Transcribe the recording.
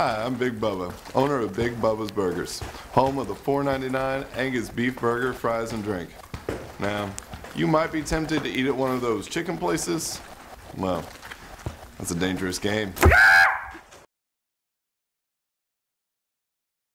Hi, I'm Big Bubba, owner of Big Bubba's Burgers, home of the $4.99 Angus beef burger, fries, and drink. Now, you might be tempted to eat at one of those chicken places. Well, that's a dangerous game.